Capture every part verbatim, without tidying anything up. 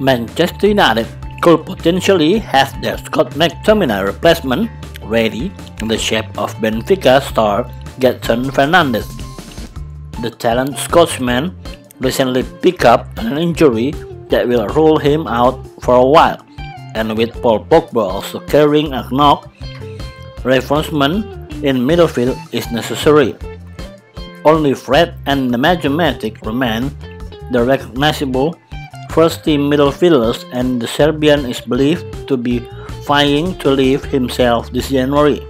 Manchester United could potentially have their Scott McTominay replacement ready in the shape of Benfica star Gedson Fernandes. The talented Scotsman recently picked up an injury that will rule him out for a while, and with Paul Pogba also carrying a knock, reinforcement in midfield is necessary. Only Fred and Nemanja Matic remain the recognizable first-team midfielders, and the Serbian is believed to be vying to leave himself this January.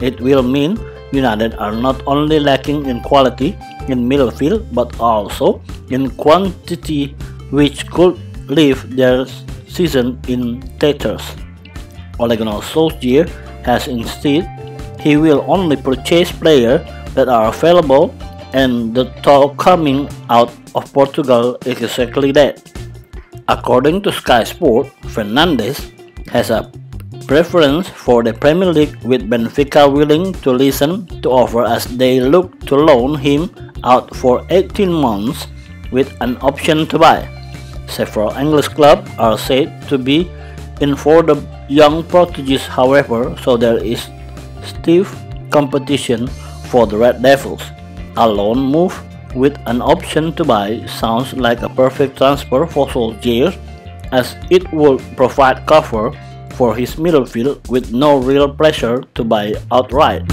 It will mean United are not only lacking in quality in midfield but also in quantity, which could leave their season in tatters. Ole Gunnar Solskjaer has insisted he will only purchase players that are available, and the talk coming out of Portugal is exactly that. According to Sky Sport, Fernandes has a preference for the Premier League, with Benfica willing to listen to offer as they look to loan him out for eighteen months with an option to buy. Several English clubs are said to be in for the young Portuguese, however, so there is stiff competition for the Red Devils. A loan move with an option to buy sounds like a perfect transfer for Solskjaer, as it would provide cover for his midfield with no real pressure to buy outright.